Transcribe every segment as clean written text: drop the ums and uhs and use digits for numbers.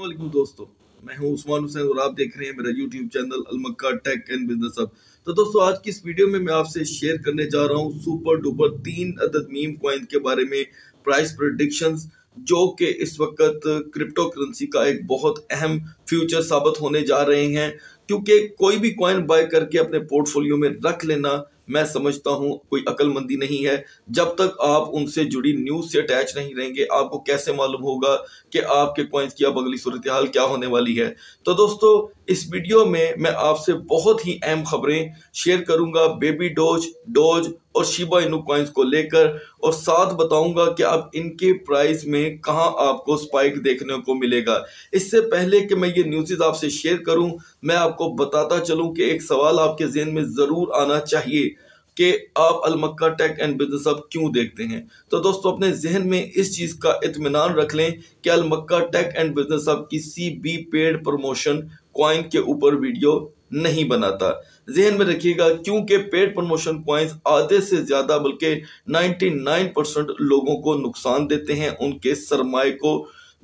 वालेकुम दोस्तों, मैं हूं उस्मान हुसैन और आप देख रहे हैं मेरा YouTube channel Al Makka tech and business hub. तो दोस्तों, आज की इस वीडियो में मैं आपसे शेयर करने जा रहा हूं सुपर डुपर 3 अदद मीम कॉइन के बारे में, प्राइस प्रेडिक्शंस, जो कि इस वक्त क्रिप्टो करेंसी का एक बहुत अहम फ्यूचर साबित होने जा रहे हैं, क्योंकि कोई भी कॉइन बाय करके अपने पोर्टफोलियो में रख लेना मैं समझता हूं कोई अक्लमंदी नहीं है। जब तक आप उनसे जुड़ी न्यूज़ से अटैच नहीं रहेंगे, आपको कैसे मालूम होगा कि आपके कॉइन्स की अब अगली सूरत हाल क्या होने वाली है। तो दोस्तों, इस वीडियो में मैं आपसे बहुत ही अहम खबरें शेयर करूंगा बेबी डोज और शिबा इनू कॉइन्स को लेकर, और साथ बताऊंगा कि अब इनके प्राइस में कहां आपको स्पाइक देखने को मिलेगा। इससे पहले कि मैं ये न्यूज़ आपसे शेयर करूं, मैं आपको बताता चलूं कि एक सवाल आपके ज़हन में ज़रूर आना चाहिए कि आप अल Makka tech and business hub क्यों देखते हैं। तो दोस्तों, अपने जहन में इस चीज़ का इत्मीनान रख लें कि अल Makka tech and business hub किसी भी पेड प्रमोशन कॉइन के ऊपर वीडियो नहीं बनाता। जहन में रखिएगा, क्योंकि पेड प्रमोशन कॉइन्स आधे से ज़्यादा बल्कि 99% लोगों को नुकसान देते हैं, उनके सरमाए को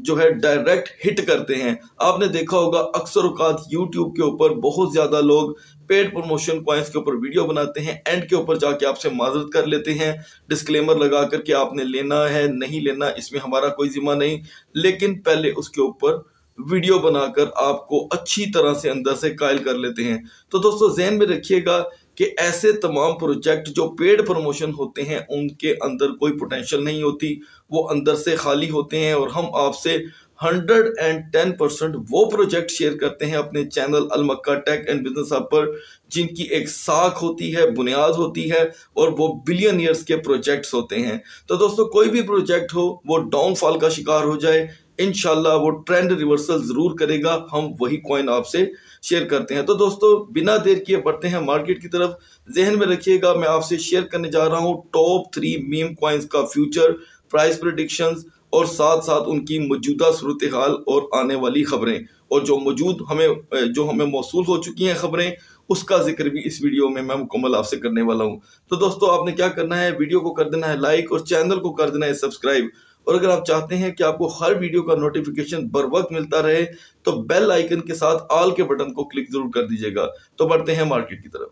जो है डायरेक्ट हिट करते हैं। आपने देखा होगा अक्सर औकात यूट्यूब के ऊपर बहुत ज़्यादा लोग पेड प्रमोशन कॉइन्स के ऊपर वीडियो बनाते हैं, एंड के ऊपर जाके आपसे माजरत कर लेते हैं, डिस्क्लेमर लगा कर कि आपने लेना है नहीं लेना इसमें हमारा कोई जिम्मा नहीं, लेकिन पहले उसके ऊपर वीडियो बनाकर आपको अच्छी तरह से अंदर से कायल कर लेते हैं। तो दोस्तों, जहन में रखिएगा कि ऐसे तमाम प्रोजेक्ट जो पेड प्रमोशन होते हैं उनके अंदर कोई पोटेंशियल नहीं होती, वो अंदर से खाली होते हैं। और हम आपसे 110% वो प्रोजेक्ट शेयर करते हैं अपने channel Al Makka tech and business hub पर, जिनकी एक साख होती है, बुनियाद होती है, और वो बिलियनियर्स के प्रोजेक्ट्स होते हैं। तो दोस्तों, कोई भी प्रोजेक्ट हो वो डाउनफॉल का शिकार हो जाए, इंशाल्लाह वो ट्रेंड रिवर्सल ज़रूर करेगा। हम वही कॉइन आपसे शेयर करते हैं। तो दोस्तों, बिना देर किए बढ़ते हैं मार्केट की तरफ। जहन में रखिएगा, मैं आपसे शेयर करने जा रहा हूँ टॉप 3 मीम कॉइन्स का फ्यूचर प्राइस प्रेडिक्शंस, और साथ साथ उनकी मौजूदा सूरत हाल और आने वाली खबरें, और जो मौजूद हमें मौसूल हो चुकी हैं खबरें, उसका जिक्र भी इस वीडियो में मैं मुकम्मल आपसे करने वाला हूँ। तो दोस्तों, आपने क्या करना है, वीडियो को कर देना है लाइक और चैनल को कर देना है सब्सक्राइब, और अगर आप चाहते हैं कि आपको हर वीडियो का नोटिफिकेशन बर वक्त मिलता रहे तो बेल आइकन के साथ ऑल के बटन को क्लिक जरूर कर दीजिएगा। तो बढ़ते हैं मार्केट की तरफ।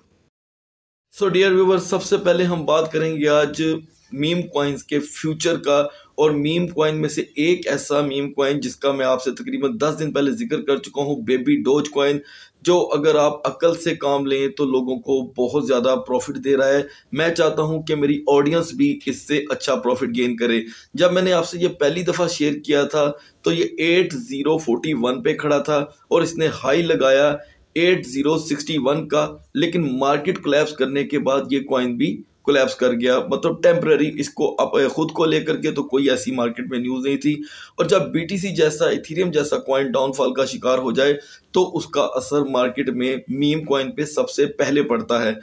सो डियर व्यूअर्स, सबसे पहले हम बात करेंगे आज मीम कॉइन्स के फ्यूचर का, और मीम कॉइन में से एक ऐसा मीम कॉइन जिसका मैं आपसे तकरीबन 10 दिन पहले जिक्र कर चुका हूँ, बेबी डोज कॉइन, जो अगर आप अकल से काम लें तो लोगों को बहुत ज़्यादा प्रॉफिट दे रहा है। मैं चाहता हूं कि मेरी ऑडियंस भी इससे अच्छा प्रॉफिट गेन करे। जब मैंने आपसे ये पहली दफ़ा शेयर किया था तो ये 8041 पे खड़ा था और इसने हाई लगाया 8061 का, लेकिन मार्केट कोलैप्स करने के बाद ये कॉइन भी कोलैप्स कर गया, मतलब टेम्परेरी। इसको खुद को लेकर के तो कोई ऐसी मार्केट में न्यूज़ नहीं थी, और जब BTC जैसा, इथेरियम जैसा कॉइन डाउनफॉल का शिकार हो जाए तो उसका असर मार्केट में मीम कॉइन पे सबसे पहले पड़ता है।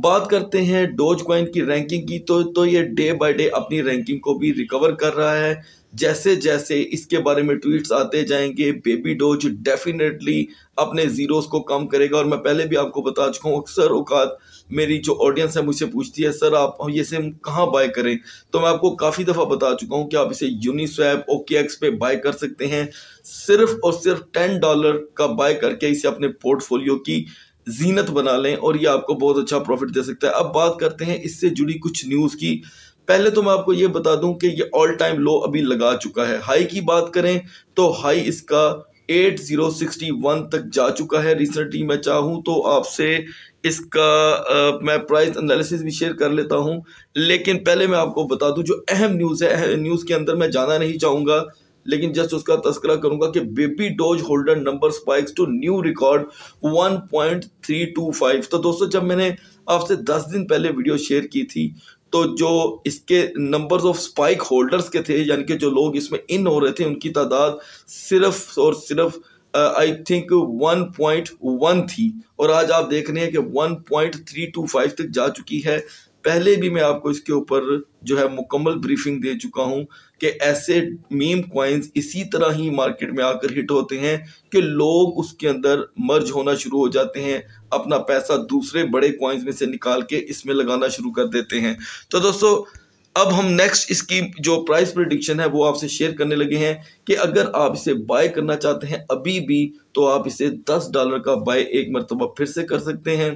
बात करते हैं डोज कॉइन की रैंकिंग की, तो ये डे बाय डे अपनी रैंकिंग को भी रिकवर कर रहा है। जैसे जैसे इसके बारे में ट्वीट्स आते जाएंगे, बेबी डोज डेफिनेटली अपने जीरोस को कम करेगा। और मैं पहले भी आपको बता चुका हूँ, अक्सर औकात मेरी जो ऑडियंस है मुझसे पूछती है, सर आप ये सेम कहाँ बाय करें, तो मैं आपको काफ़ी दफ़ा बता चुका हूँ कि आप इसे यूनिस्वैप, OKX पे बाय कर सकते हैं। सिर्फ और सिर्फ $10 का बाय करके इसे अपने पोर्टफोलियो की जीनत बना लें, और ये आपको बहुत अच्छा प्रॉफिट दे सकता है। अब बात करते हैं इससे जुड़ी कुछ न्यूज़ की। पहले तो मैं आपको ये बता दूं कि ये ऑल टाइम लो अभी लगा चुका है। हाई की बात करें तो हाई इसका 8061 तक जा चुका है रिसेंटली। मैं चाहूं तो आपसे इसका मैं प्राइस एनालिसिस भी शेयर कर लेता हूं, लेकिन पहले मैं आपको बता दूं जो अहम न्यूज़ है, न्यूज़ के अंदर मैं जाना नहीं चाहूँगा, लेकिन जस्ट उसका तस्करा करूंगा कि baby dose holder number spikes to new record 1.325। तो दोस्तों, जब मैंने आपसे 10 दिन पहले वीडियो शेयर की थी तो जो इसके नंबर्स ऑफ स्पाइक होल्डर्स के थे, यानी कि जो लोग इसमें इन हो रहे थे, उनकी तादाद सिर्फ और सिर्फ आई थिंक 1.1 थी, और आज आप देख रहे हैं कि 1.325 तक जा चुकी है। पहले भी मैं आपको इसके ऊपर जो है मुकम्मल ब्रीफिंग दे चुका हूं कि ऐसे मीम कॉइन्स इसी तरह ही मार्केट में आकर हिट होते हैं कि लोग उसके अंदर मर्ज होना शुरू हो जाते हैं, अपना पैसा दूसरे बड़े कॉइन्स में से निकाल के इसमें लगाना शुरू कर देते हैं। तो दोस्तों, अब हम नेक्स्ट इसकी जो प्राइस प्रेडिक्शन है वो आपसे शेयर करने लगे हैं कि अगर आप इसे बाय करना चाहते हैं अभी भी तो आप इसे $10 का बाय एक मरतबा फिर से कर सकते हैं।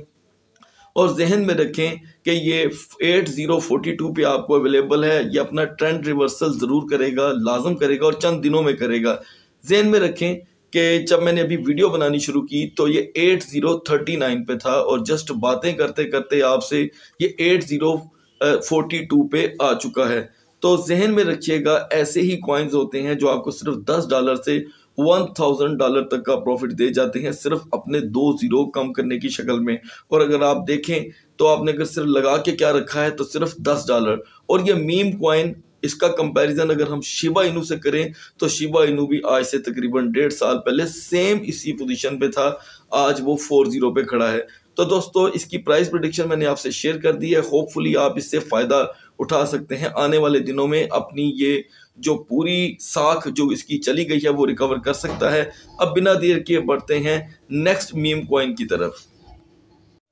और जहन में रखें कि ये 8042 पे आपको अवेलेबल है, ये अपना ट्रेंड रिवर्सल ज़रूर करेगा, लाजम करेगा और चंद दिनों में करेगा। जहन में रखें कि जब मैंने अभी वीडियो बनानी शुरू की तो ये 8039 पे था और जस्ट बातें करते करते आपसे ये 8042 पे आ चुका है। तो जहन में रखिएगा ऐसे ही कॉइन्स होते हैं जो आपको सिर्फ $10 से $1000 तक का प्रॉफिट दे जाते हैं, सिर्फ अपने 2 जीरो कम करने की शक्ल में। और अगर आप देखें तो आपने अगर सिर्फ लगा के क्या रखा है तो सिर्फ $10। और ये मीम कॉइन, इसका कंपैरिजन अगर हम शिबा इनू से करें तो शिबा इनू भी आज से तकरीबन 1.5 साल पहले सेम इसी पोजीशन पे था, आज वो 4.0 पे खड़ा है। तो दोस्तों इसकी प्राइस प्रेडिक्शन मैंने आपसे शेयर कर दी है, होपफुली आप इससे फ़ायदा उठा सकते हैं आने वाले दिनों में, अपनी ये जो पूरी साख जो इसकी चली गई है वो रिकवर कर सकता है। अब बिना देर किए बढ़ते हैं नेक्स्ट मीम कॉइन की तरफ।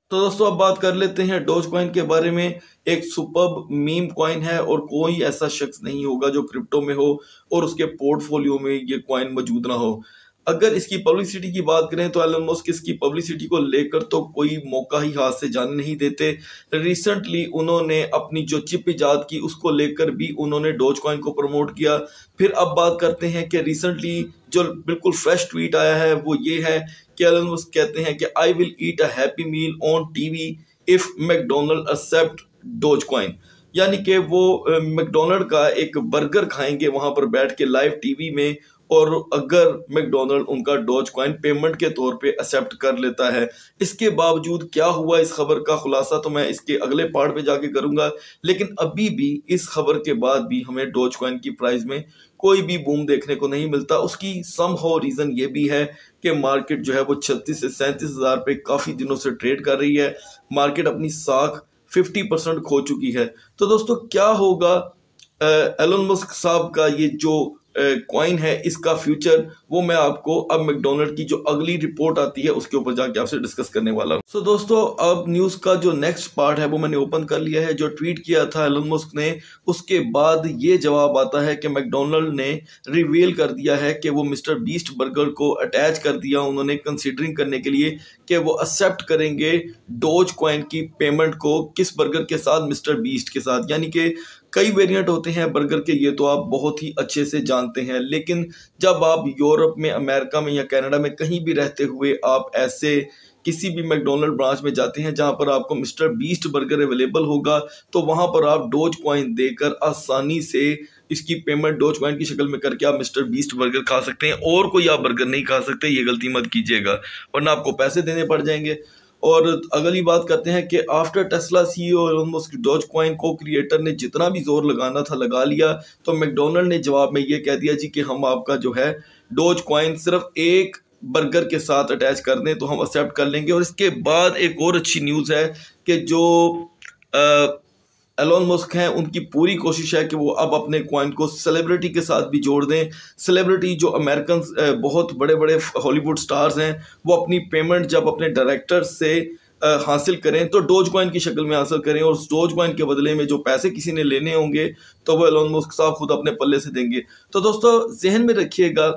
तो दोस्तों अब बात कर लेते हैं डोज कॉइन के बारे में। एक सुपर्ब मीम कॉइन है और कोई ऐसा शख्स नहीं होगा जो क्रिप्टो में हो और उसके पोर्टफोलियो में ये कॉइन मौजूद ना हो। अगर इसकी पब्लिसिटी की बात करें तो एलन मस्क इसकी पब्लिसिटी को लेकर तो कोई मौका ही हाथ से जाने नहीं देते। रिसेंटली उन्होंने अपनी जो चिप ईजाद की उसको लेकर भी उन्होंने डोज कॉइन को प्रमोट किया। फिर अब बात करते हैं कि रिसेंटली जो बिल्कुल फ्रेश ट्वीट आया है वो ये है कि एलन मस्क कहते हैं कि I will eat a happy meal on TV if McDonald accept dose coin, यानी कि वो मैकडोनल्ड का एक बर्गर खाएंगे वहाँ पर बैठ के लाइव टीवी में, और अगर मैकडोनल्ड उनका डोज कॉइन पेमेंट के तौर पे एक्सेप्ट कर लेता है। इसके बावजूद क्या हुआ, इस खबर का खुलासा तो मैं इसके अगले पार्ट पे जाके करूंगा, लेकिन अभी भी इस खबर के बाद भी हमें डोज कॉइन की प्राइस में कोई भी बूम देखने को नहीं मिलता। उसकी समहाउ रीज़न ये भी है कि मार्केट जो है वो 36 से 37 हज़ार पे काफ़ी दिनों से ट्रेड कर रही है, मार्केट अपनी साख 50% खो चुकी है। तो दोस्तों क्या होगा एलन मस्क साहब का ये जो कॉइन है इसका फ्यूचर, वो मैं आपको अब मैकडोनल्ड की जो अगली रिपोर्ट आती है उसके ऊपर जाके आपसे डिस्कस करने वाला हूँ। सो दोस्तों अब न्यूज़ का जो नेक्स्ट पार्ट है वो मैंने ओपन कर लिया है। जो ट्वीट किया था एलन मस्क ने उसके बाद ये जवाब आता है कि मैकडोनल्ड ने रिवील कर दिया है कि वो मिस्टर बीस्ट बर्गर को अटैच कर दिया उन्होंने कंसिडरिंग करने के लिए कि वो एक्सेप्ट करेंगे डोज कॉइन की पेमेंट को किस बर्गर के साथ, मिस्टर बीस्ट के साथ। यानी कि कई वेरिएंट होते हैं बर्गर के, ये तो आप बहुत ही अच्छे से जानते हैं, लेकिन जब आप यूरोप में, अमेरिका में या कनाडा में कहीं भी रहते हुए आप ऐसे किसी भी मैकडोनल्ड ब्रांच में जाते हैं जहां पर आपको मिस्टर बीस्ट बर्गर अवेलेबल होगा तो वहां पर आप डोज कॉइन देकर आसानी से इसकी पेमेंट डोज कॉइन की शक्ल में करके आप मिस्टर बीस्ट बर्गर खा सकते हैं। और कोई आप बर्गर नहीं खा सकते, ये गलती मत कीजिएगा वरना आपको पैसे देने पड़ जाएंगे। और अगली बात करते हैं कि after Tesla CEO Elon Musk dose coin को क्रिएटर ने जितना भी जोर लगाना था लगा लिया, तो मैकडोनल्ड ने जवाब में ये कह दिया जी कि हम आपका जो है डोज कॉइन सिर्फ एक बर्गर के साथ अटैच कर दें तो हम एक्सेप्ट कर लेंगे। और इसके बाद एक और अच्छी न्यूज़ है कि जो एलन मस्क हैं उनकी पूरी कोशिश है कि वो अब अपने कॉइन को सेलिब्रिटी के साथ भी जोड़ दें। सेलिब्रिटी जो अमेरिकन बहुत बड़े बड़े हॉलीवुड स्टार्स हैं वो अपनी पेमेंट जब अपने डायरेक्टर से हासिल करें तो डोज कॉइन की शक्ल में हासिल करें, और उस डोज कॉइन के बदले में जो पैसे किसी ने लेने होंगे तो वो एलन मस्क साहब खुद अपने पल्ले से देंगे। तो दोस्तों जहन में रखिएगा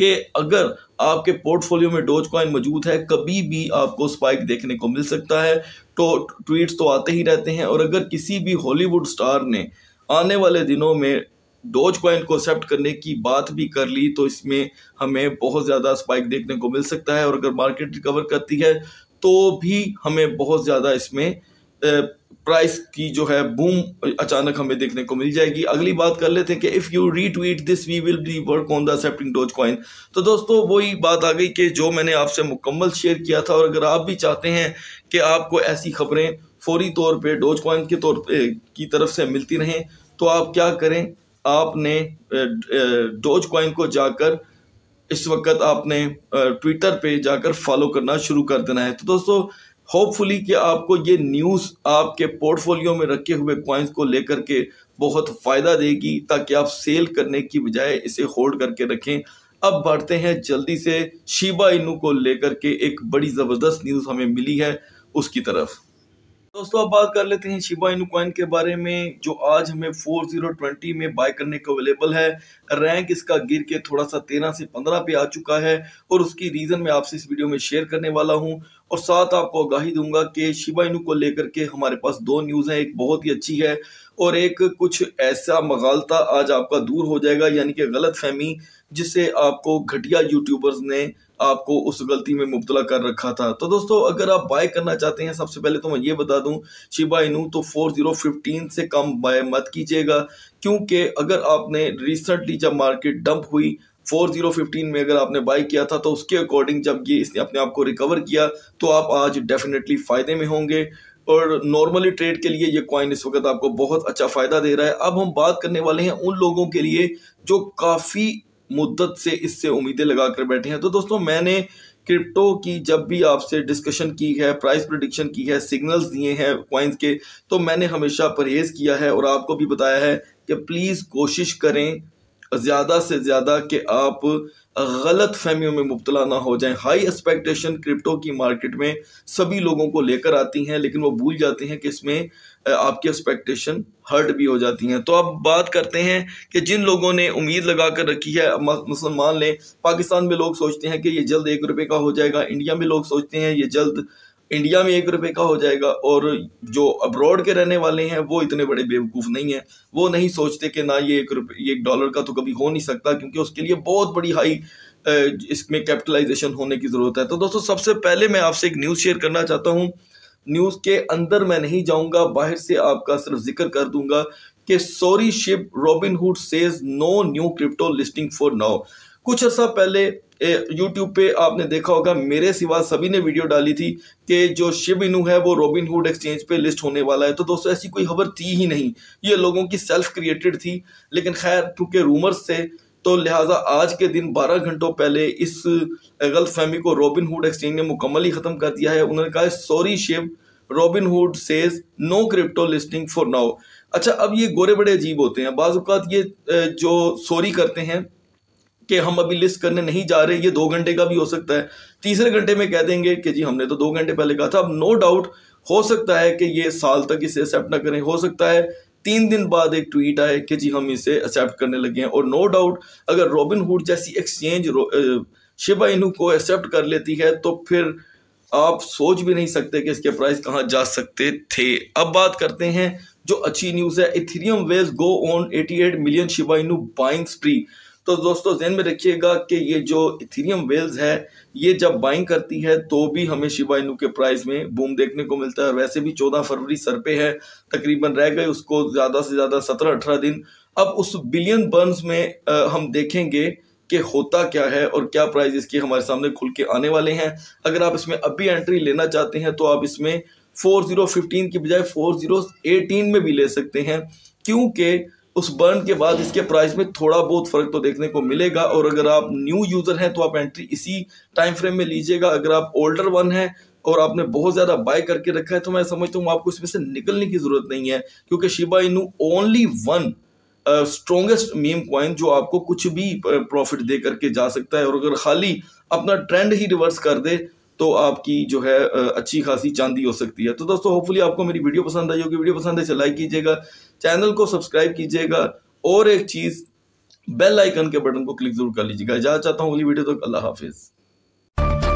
कि अगर आपके पोर्टफोलियो में डोज कॉइन मौजूद है कभी भी आपको स्पाइक देखने को मिल सकता है। तो ट्वीट्स तो आते ही रहते हैं, और अगर किसी भी हॉलीवुड स्टार ने आने वाले दिनों में डोज कॉइन को एक्सेप्ट करने की बात भी कर ली तो इसमें हमें बहुत ज़्यादा स्पाइक देखने को मिल सकता है, और अगर मार्केट रिकवर करती है तो भी हमें बहुत ज़्यादा इसमें प्राइस की जो है बूम अचानक हमें देखने को मिल जाएगी। अगली बात कर लेते हैं कि if you retweet this we will be work on the accepting dose coin. तो दोस्तों वही बात आ गई कि जो मैंने आपसे मुकम्मल शेयर किया था, और अगर आप भी चाहते हैं कि आपको ऐसी खबरें फौरी तौर पे डोज कॉइन के तौर की तरफ से मिलती रहें तो आप क्या करें, आपने डोज कॉइन को जाकर इस वक्त आपने ट्विटर पर जाकर फॉलो करना शुरू कर देना है। तो दोस्तों होपफुली कि आपको ये न्यूज़ आपके पोर्टफोलियो में रखे हुए कॉइन्स को लेकर के बहुत फ़ायदा देगी, ताकि आप सेल करने की बजाय इसे होल्ड करके रखें। अब बढ़ते हैं जल्दी से शिबा इनू को लेकर के एक बड़ी ज़बरदस्त न्यूज़ हमें मिली है उसकी तरफ। दोस्तों अब बात कर लेते हैं शिबा इनु कॉइन के बारे में, जो आज हमें 4020 में बाय करने को अवेलेबल है। रैंक इसका गिर के थोड़ा सा 13 से 15 पे आ चुका है और उसकी रीज़न मैं आपसे इस वीडियो में शेयर करने वाला हूं। और साथ आपको आगाही दूंगा कि शिबा इनु को लेकर के हमारे पास दो न्यूज़ हैं, एक बहुत ही अच्छी है और एक कुछ ऐसा मगालता आज आपका दूर हो जाएगा, यानी कि गलत फहमी जिससे आपको घटिया यूट्यूबर्स ने आपको उस गलती में मुब्तला कर रखा था। तो दोस्तों अगर आप बाय करना चाहते हैं, सबसे पहले तो मैं ये बता दूं शिबा इनु तो 4015 से कम बाय मत कीजिएगा, क्योंकि अगर आपने रिसेंटली जब मार्केट डंप हुई 4015 में अगर आपने बाय किया था, तो उसके अकॉर्डिंग जब ये इसने अपने आप को रिकवर किया तो आप आज डेफिनेटली फ़ायदे में होंगे और नॉर्मली ट्रेड के लिए ये कॉइन इस वक्त आपको बहुत अच्छा फ़ायदा दे रहा है। अब हम बात करने वाले हैं उन लोगों के लिए जो काफ़ी मुद्दत से इससे उम्मीदें लगा कर बैठे हैं। तो दोस्तों मैंने क्रिप्टो की जब भी आपसे डिस्कशन की है, प्राइस प्रेडिक्शन की है, सिग्नल्स दिए हैं कॉइन्स के, तो मैंने हमेशा परहेज़ किया है और आपको भी बताया है कि प्लीज़ कोशिश करें ज़्यादा से ज़्यादा कि आप गलत फहमियों में मुब्तला ना हो जाएं। हाई एक्सपेक्टेशन क्रिप्टो की मार्केट में सभी लोगों को लेकर आती हैं, लेकिन वो भूल जाते हैं कि इसमें आपकी एक्सपेक्टेशन हर्ट भी हो जाती हैं। तो अब बात करते हैं कि जिन लोगों ने उम्मीद लगा कर रखी है, मुसलमान लें, पाकिस्तान में लोग सोचते हैं कि ये जल्द ₹1 का हो जाएगा, इंडिया में लोग सोचते हैं ये जल्द इंडिया में ₹1 का हो जाएगा, और जो अब्रॉड के रहने वाले हैं वो इतने बड़े बेवकूफ़ नहीं हैं, वो नहीं सोचते कि ना ये $1 का तो कभी हो नहीं सकता, क्योंकि उसके लिए बहुत बड़ी हाई इसमें कैपिटलाइजेशन होने की ज़रूरत है। तो दोस्तों सबसे पहले मैं आपसे एक न्यूज़ शेयर करना चाहता हूँ। न्यूज़ के अंदर मैं नहीं जाऊँगा, बाहर से आपका सिर्फ जिक्र कर दूँगा कि sorry Shib, Robinhood says no new crypto listing for now. कुछ अर्सा पहले यूट्यूब पे आपने देखा होगा, मेरे सिवा सभी ने वीडियो डाली थी कि जो शिबा इनु है वो रॉबिनहुड एक्सचेंज पे लिस्ट होने वाला है। तो दोस्तों ऐसी कोई खबर थी ही नहीं, ये लोगों की सेल्फ क्रिएटेड थी, लेकिन खैर क्योंकि रूमर्स थे तो लिहाजा आज के दिन 12 घंटों पहले इस गलतफहमी को रॉबिनहुड एक्सचेंज ने मुकम्मल ही ख़त्म कर दिया है। उन्होंने कहा sorry Shib, Robinhood says no crypto listing for now. अच्छा, अब ये गोरे बड़े अजीब होते हैं, बाज़ औक़ात ये जो सॉरी करते हैं कि हम अभी लिस्ट करने नहीं जा रहे, ये 2 घंटे का भी हो सकता है, तीसरे घंटे में कह देंगे कि जी हमने तो 2 घंटे पहले कहा था। अब नो डाउट हो सकता है कि ये साल तक इसे एक्सेप्ट ना करें, हो सकता है 3 दिन बाद एक ट्वीट आए कि जी हम इसे एक्सेप्ट करने लगे हैं। और नो डाउट अगर रॉबिनहुड जैसी एक्सचेंज शिबा इनु को एक्सेप्ट कर लेती है तो फिर आप सोच भी नहीं सकते कि इसके प्राइस कहाँ जा सकते थे। अब बात करते हैं जो अच्छी न्यूज़ है, Ethereum whales go on 88 million Shiba Inu buying spree. तो दोस्तों ध्यान में रखिएगा कि ये जो इथेरियम वेल्स है ये जब बाइंग करती है तो भी हमें शिबा इनु के प्राइस में बूम देखने को मिलता है। वैसे भी 14 फरवरी सर पे है, तकरीबन रह गए उसको ज़्यादा से ज़्यादा 17-18 दिन। अब उस बिलियन बर्न्स में हम देखेंगे कि होता क्या है और क्या प्राइस इसके हमारे सामने खुल के आने वाले हैं। अगर आप इसमें अभी एंट्री लेना चाहते हैं तो आप इसमें 4015 की बजाय 4018 में भी ले सकते हैं, क्योंकि उस बर्न के बाद इसके प्राइस में थोड़ा बहुत फ़र्क तो देखने को मिलेगा। और अगर आप न्यू यूज़र हैं तो आप एंट्री इसी टाइम फ्रेम में लीजिएगा। अगर आप ओल्डर वन हैं और आपने बहुत ज़्यादा बाय करके रखा है तो मैं समझता हूँ आपको इसमें से निकलने की ज़रूरत नहीं है, क्योंकि Shiba Inu only one strongest meme coin जो आपको कुछ भी प्रॉफिट दे करके जा सकता है। और अगर खाली अपना ट्रेंड ही रिवर्स कर दे तो आपकी जो है अच्छी खासी चांदी हो सकती है। तो दोस्तों होपफुली आपको मेरी वीडियो पसंद आई होगी, वीडियो पसंद है तो लाइक कीजिएगा, चैनल को सब्सक्राइब कीजिएगा, और एक चीज़ बेल आइकन के बटन को क्लिक जरूर कर लीजिएगा। इजाज़त चाहता हूँ, अगली वीडियो तक, अल्लाह हाफिज़।